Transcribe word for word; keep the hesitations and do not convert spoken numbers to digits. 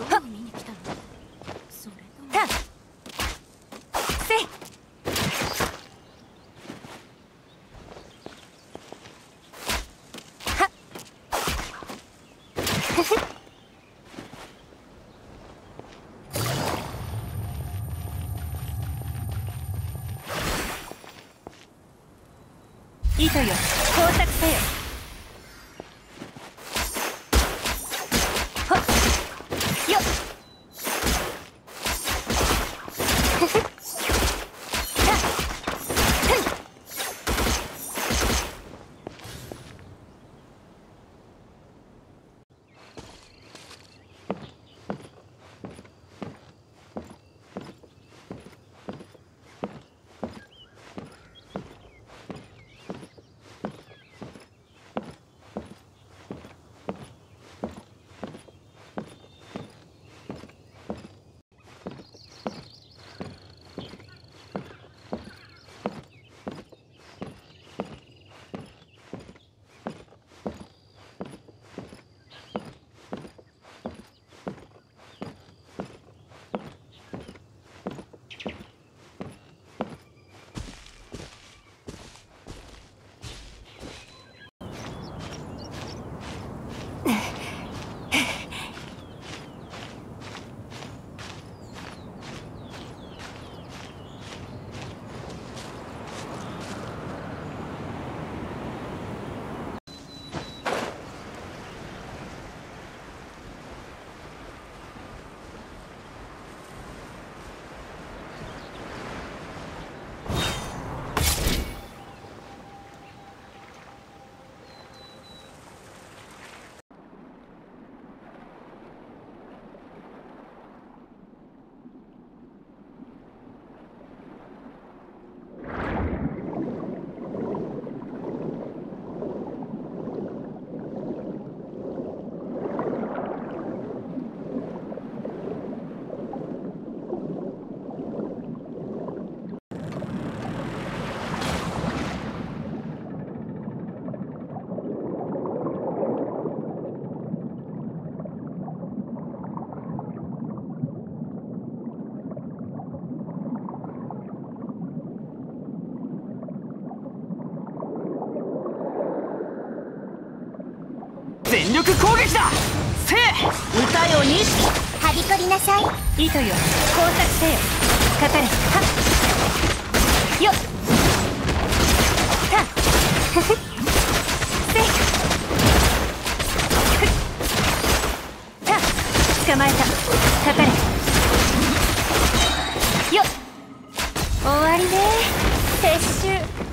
ジョーに見に来たの？それとも糸よ、工作せよ。全力攻撃だ。せい歌よにはびこりなさい。糸よ、工作せよ。かかれはよたふふせた捕まえた。かかれよ終わりね。撤収。